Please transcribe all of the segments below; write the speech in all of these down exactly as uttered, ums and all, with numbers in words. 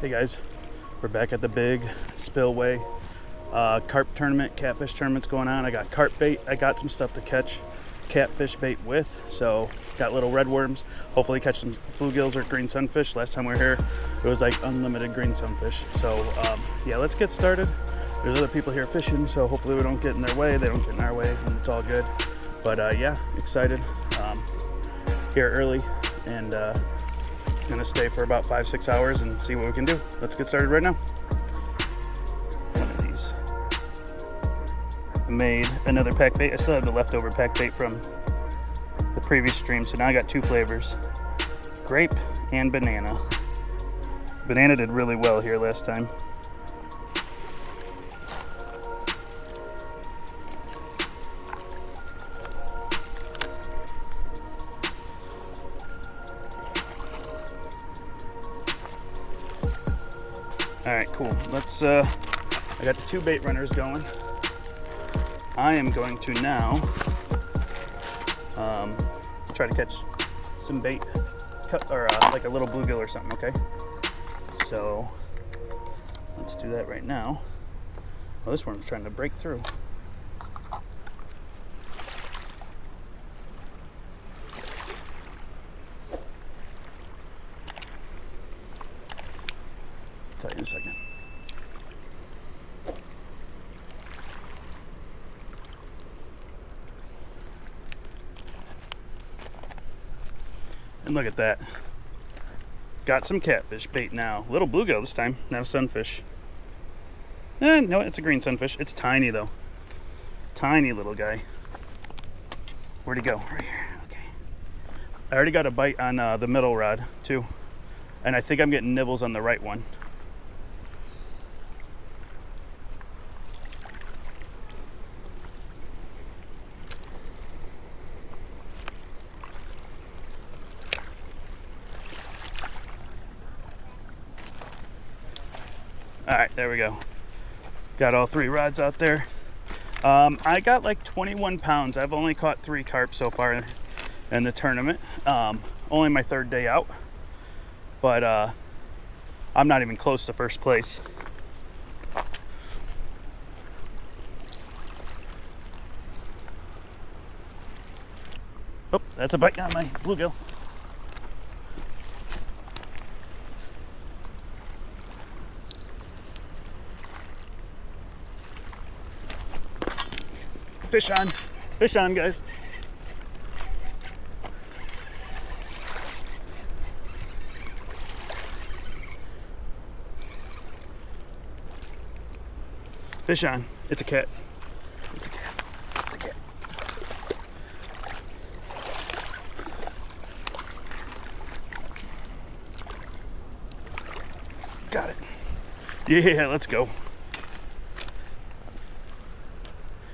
Hey guys, we're back at the big spillway. Uh, carp tournament, catfish tournament's going on. I got carp bait. I got some stuff to catch catfish bait with. So got little red worms. Hopefully catch some bluegills or green sunfish. Last time we were here, it was like unlimited green sunfish. So um, yeah, let's get started. There's other people here fishing, so hopefully we don't get in their way. They don't get in our way, and it's all good. But uh, yeah, excited. Um, here early, and uh, gonna stay for about five six hours and see what we can do. Let's get started right now. One of these. I made another pack bait. I still have the leftover pack bait from the previous stream, so now I got two flavors, grape and banana. Banana did really well here last time. All right, cool. Let's, uh, I got the two bait runners going. I am going to now um, try to catch some bait, or uh, like a little bluegill or something, okay? So let's do that right now. Well, this one's trying to break through. Tell you in a second. And look at that. Got some catfish bait now. Little bluegill this time, not a sunfish. Eh, no, it's a green sunfish. It's tiny though. Tiny little guy. Where'd he go? Right here. Okay. I already got a bite on uh, the middle rod too. And I think I'm getting nibbles on the right one. All right, there we go. Got all three rods out there. Um, I got like twenty-one pounds. I've only caught three carp so far in the tournament. Um, only my third day out, but uh, I'm not even close to first place. Oh, that's a bite on my bluegill. Fish on, fish on, guys. Fish on. It's a cat. It's a cat. It's a cat. Got it. Yeah, let's go.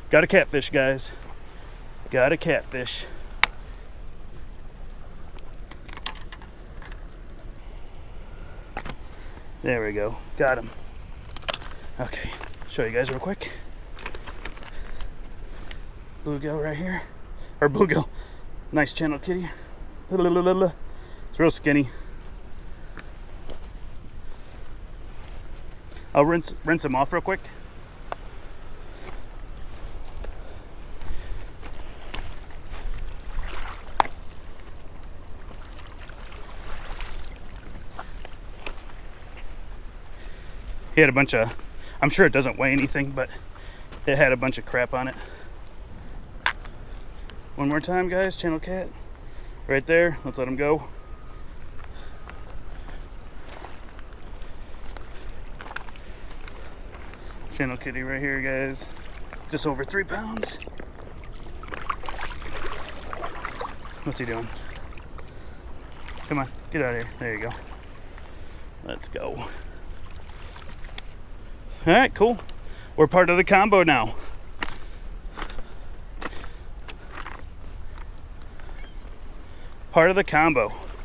Got a catfish, guys. Got a catfish. There we go. Got him. Okay, show you guys real quick. Bluegill right here. Or bluegill. Nice channel kitty. It's real skinny. I'll rinse rinse him off real quick. He had a bunch of, I'm sure it doesn't weigh anything, but it had a bunch of crap on it. One more time, guys, channel cat. Right there, let's let him go. Channel kitty right here, guys. Just over three pounds. What's he doing? Come on, get out of here. There you go. Let's go. All right, cool. We're part of the combo now. Part of the combo. I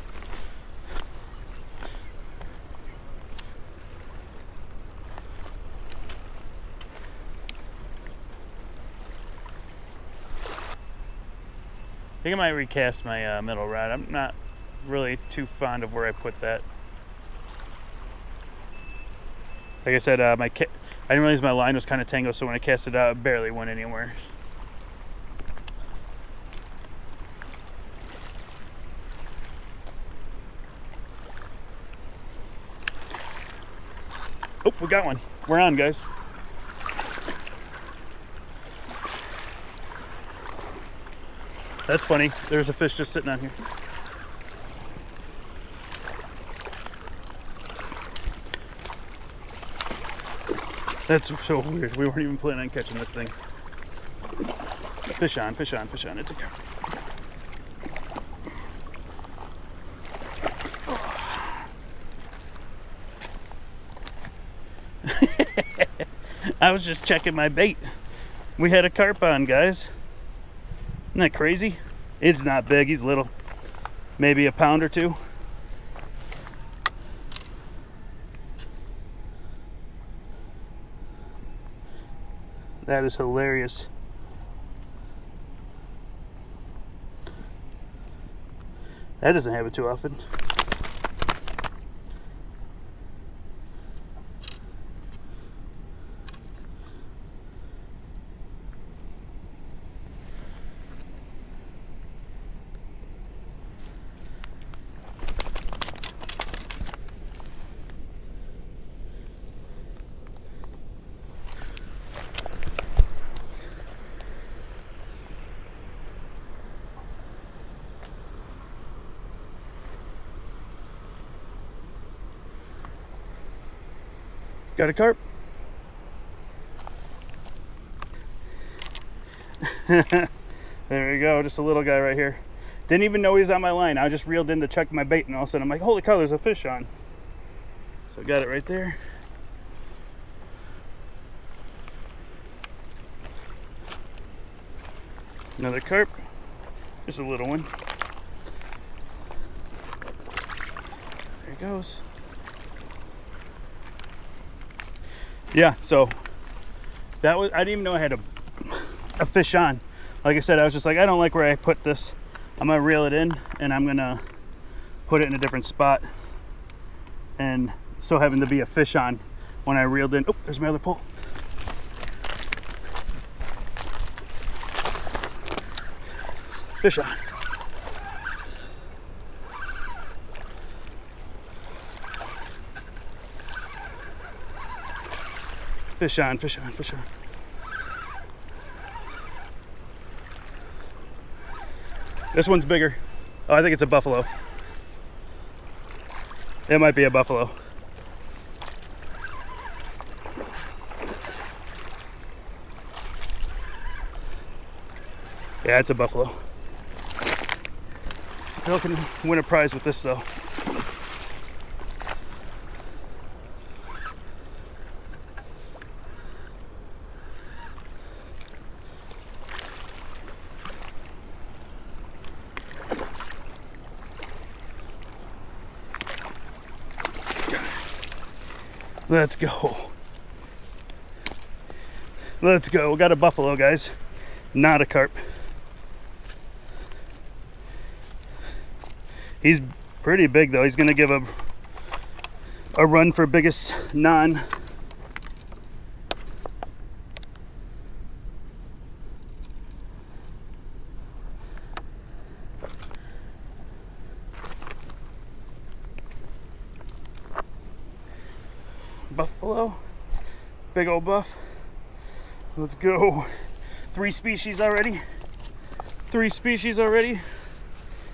think I might recast my uh, middle rod. I'm not really too fond of where I put that. Like I said, uh, my ca I didn't realize my line was kind of tangled, so when I cast it out, it barely went anywhere. Oh, we got one. We're on, guys. That's funny. There's a fish just sitting on here. That's so weird. We weren't even planning on catching this thing. Fish on, fish on, fish on. It's a carp. I was just checking my bait. We had a carp on, guys. Isn't that crazy? It's not big, he's little. Maybe a pound or two. That is hilarious. That doesn't happen too often. Got a carp. There we go, just a little guy right here. Didn't even know he was on my line. I just reeled in to check my bait and all of a sudden I'm like, holy cow, there's a fish on. So I got it right there. Another carp, just a little one. There he goes. Yeah, so that was, I didn't even know I had a, a fish on. Like I said, I was just like, I don't like where I put this. I'm gonna reel it in and I'm gonna put it in a different spot. And so having to be a fish on when I reeled in, oh, there's my other pole. Fish on. Fish on, fish on, fish on. This one's bigger. Oh, I think it's a buffalo. It might be a buffalo. Yeah, it's a buffalo. Still can win a prize with this though. Let's go. Let's go. We got a buffalo, guys. Not a carp. He's pretty big though. He's gonna give a a run for biggest non. Buffalo, big old buff. Let's go. Three species already. Three species already.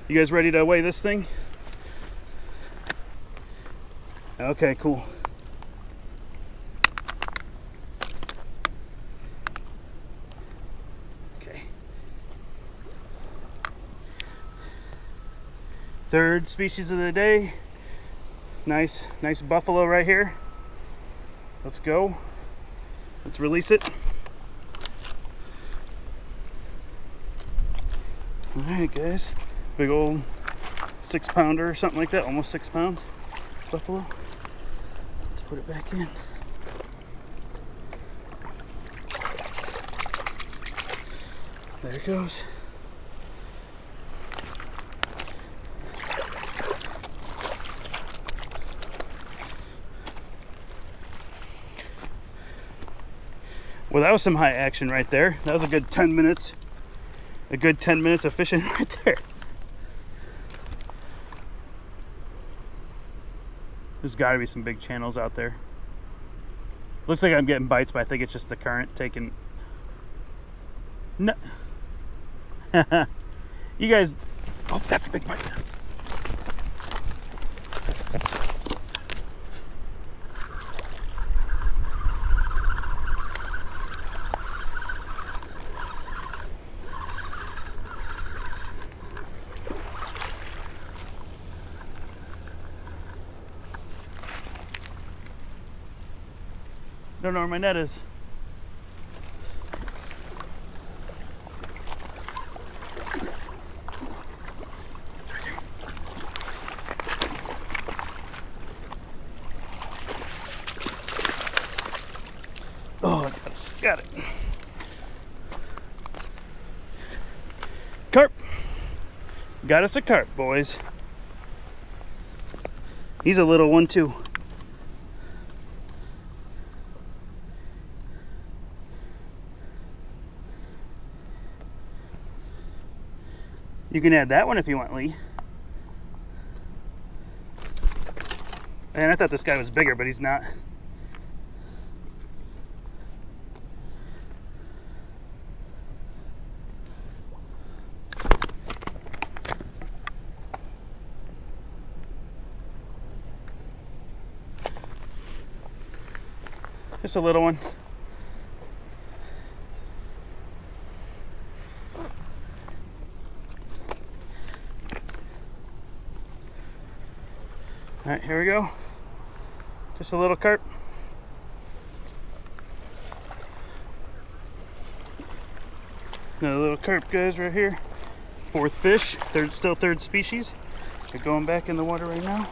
You guys ready to weigh this thing? Okay, cool. Okay. Third species of the day. Nice, nice buffalo right here. Let's go. Let's release it. All right, guys. Big old six pounder or something like that. Almost six pounds. Buffalo. Let's put it back in. There it goes. Well, that was some high action right there. That was a good ten minutes. A good ten minutes of fishing right there. There's got to be some big channels out there. Looks like I'm getting bites, but I think it's just the current taking... No. You guys... Oh, that's a big bite. Don't know where my net is. Oh, got it. Carp. Got us a carp, boys. He's a little one too. You can add that one if you want, Lee. And I thought this guy was bigger, but he's not. Just a little one. All right, here we go. Just a little carp. Another little carp, guys, right here. Fourth fish, third, still third species. They're going back in the water right now.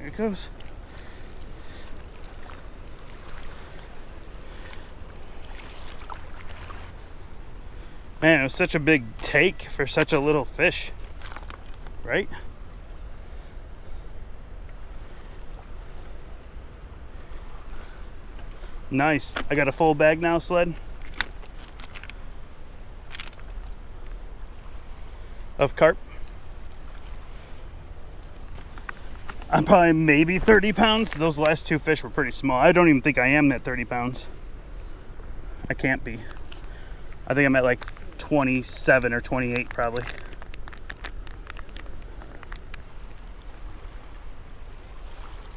There it goes. Man, it was such a big take for such a little fish, right? Nice. I got a full bag now, sled, of carp. I'm probably maybe thirty pounds. Those last two fish were pretty small. I don't even think I am at thirty pounds. I can't be. I think I'm at like twenty-seven or twenty-eight probably.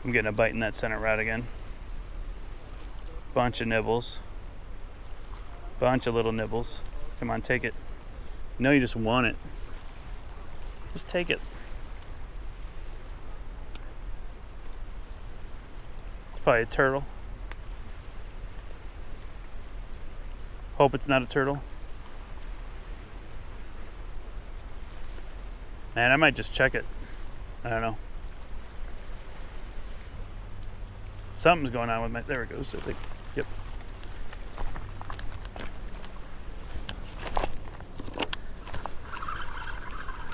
I'm getting a bite in that center rod again. Bunch of nibbles. Bunch of little nibbles. Come on, take it. No, you just want it. Just take it. It's probably a turtle. Hope it's not a turtle. Man, I might just check it. I don't know. Something's going on with my... There it goes, I think. Yep.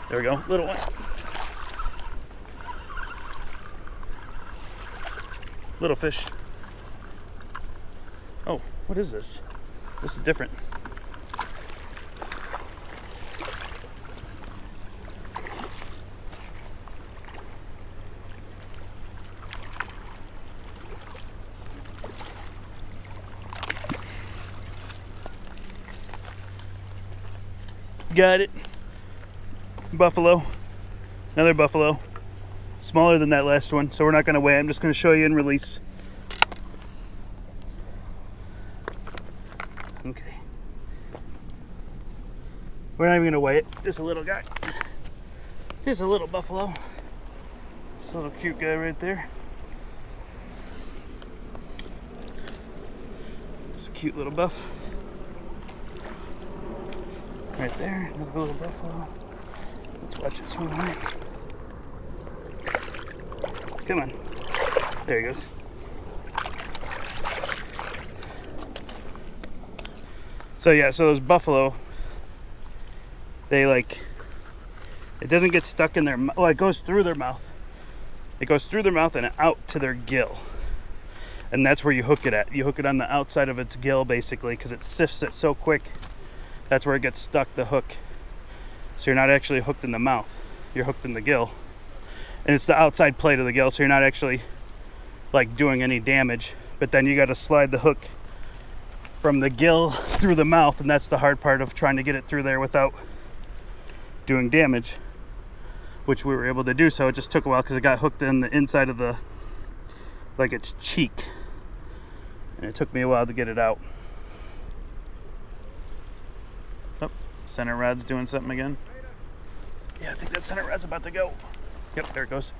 There we go. Little one. Little fish. Oh, what is this? This is different. Got it. Buffalo. Another buffalo. Smaller than that last one, so we're not going to weigh. I'm just going to show you and release. Okay. We're not even going to weigh it. Just a little guy. Just a little buffalo. Just a little cute guy right there. Just a cute little buff. Right there, another little buffalo. Let's watch it swim away. Come on. There he goes. So yeah, so those buffalo, they like, it doesn't get stuck in their mouth. Well, it goes through their mouth. It goes through their mouth and out to their gill. and that's where you hook it at. You hook it on the outside of its gill, basically, because it sifts it so quick. That's where it gets stuck, the hook. So you're not actually hooked in the mouth, you're hooked in the gill. And it's the outside plate of the gill, so you're not actually like doing any damage. But then you got to slide the hook from the gill through the mouth, and that's the hard part of trying to get it through there without doing damage, which we were able to do. So it just took a while because it got hooked in the inside of the, like its cheek, and it took me a while to get it out. Oh, center rod's doing something again. Yeah, I think that center rod's about to go. Yep, there it goes.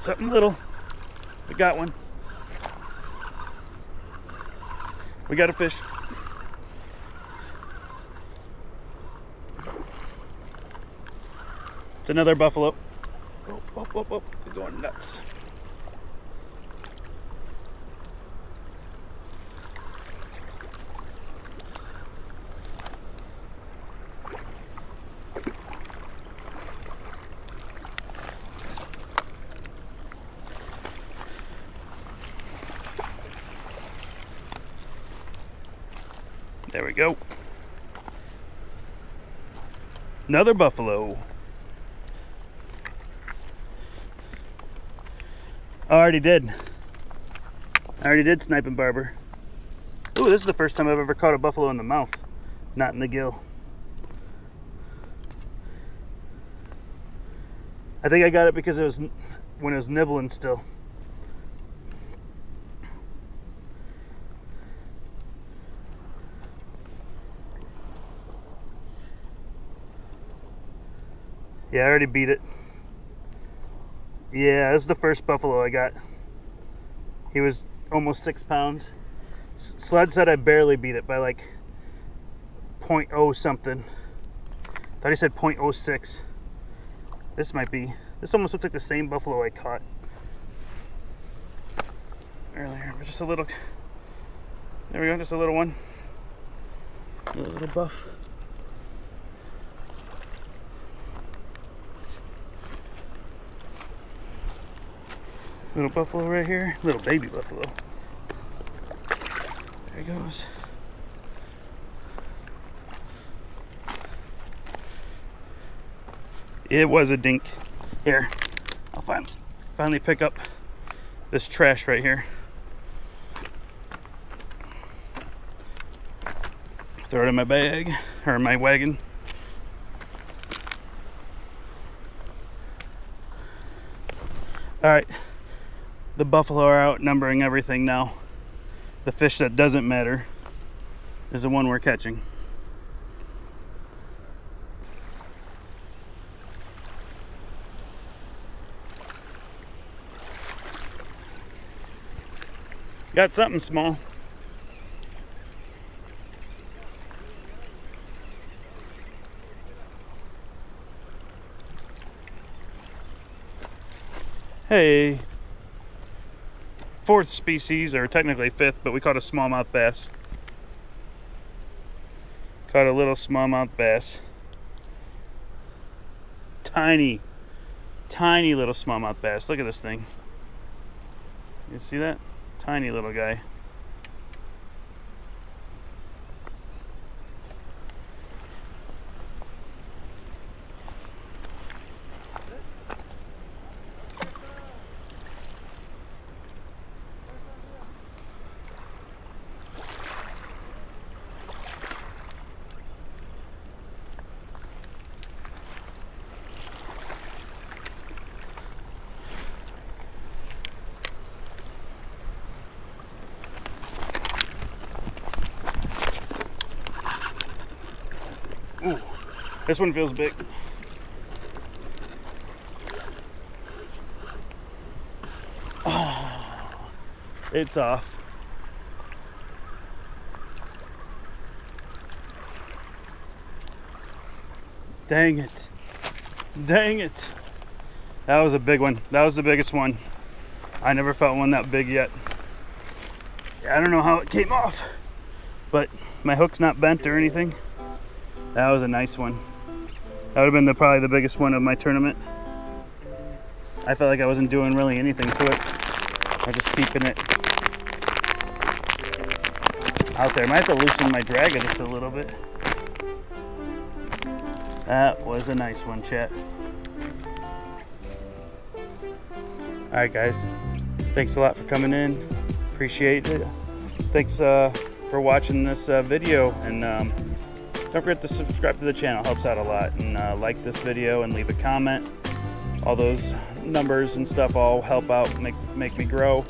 Something little. We got one. We got a fish. It's another buffalo. Oh, oh, oh, oh. They're going nuts. There we go. Another buffalo. I already did. I already did snipe and barber. Ooh, this is the first time I've ever caught a buffalo in the mouth, not in the gill. I think I got it because it was when it was nibbling still. Yeah, I already beat it. Yeah, this is the first buffalo I got. He was almost six pounds. S Sled said I barely beat it by like point oh something. Thought he said point oh six. This might be, this almost looks like the same buffalo I caught earlier. Just a little, there we go, just a little one. A little buff. Little buffalo right here, little baby buffalo. There he goes. It was a dink. Here, I'll find, finally pick up this trash right here. Throw it in my bag, or my wagon. All right. The buffalo are outnumbering everything now. The fish that doesn't matter is the one we're catching. Got something small. Hey. Fourth species, or technically fifth, but we caught a smallmouth bass. Caught a little smallmouth bass. Tiny, tiny little smallmouth bass. Look at this thing. You see that? Tiny little guy. Ooh, this one feels big. Oh, It's off. Dang it. Dang it. That was a big one. That was the biggest one. I never felt one that big yet. I don't know how it came off, but my hook's not bent or anything. That was a nice one. That would have been the, probably the biggest one of my tournament. I felt like I wasn't doing really anything to it. I was just keeping it out there. I might have to loosen my drag of this a little bit. That was a nice one, chat. All right, guys. Thanks a lot for coming in. Appreciate it. Thanks uh, for watching this uh, video. And um, don't forget to subscribe to the channel. It helps out a lot. And uh, like this video and leave a comment. All those numbers and stuff all help out, make make me grow,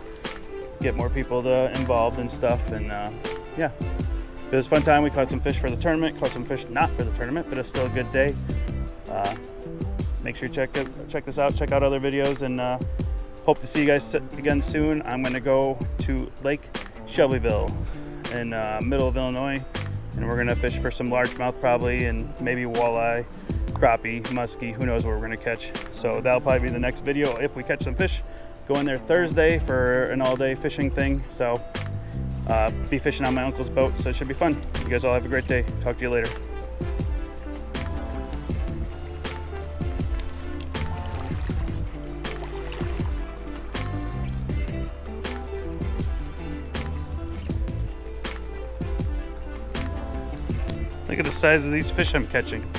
get more people to, involved and stuff. And uh, yeah, it was a fun time. We caught some fish for the tournament, caught some fish not for the tournament, but it's still a good day. Uh, make sure you check it, check this out, check out other videos, and uh, hope to see you guys again soon. I'm going to go to Lake Shelbyville in uh, middle of Illinois, and we're going to fish for some largemouth probably, and maybe walleye, crappie, muskie, who knows what we're gonna catch. So that'll probably be the next video if we catch some fish. Go in there Thursday for an all-day fishing thing. So uh, be fishing on my uncle's boat, so it should be fun. You guys all have a great day. Talk to you later. Look at the size of these fish I'm catching.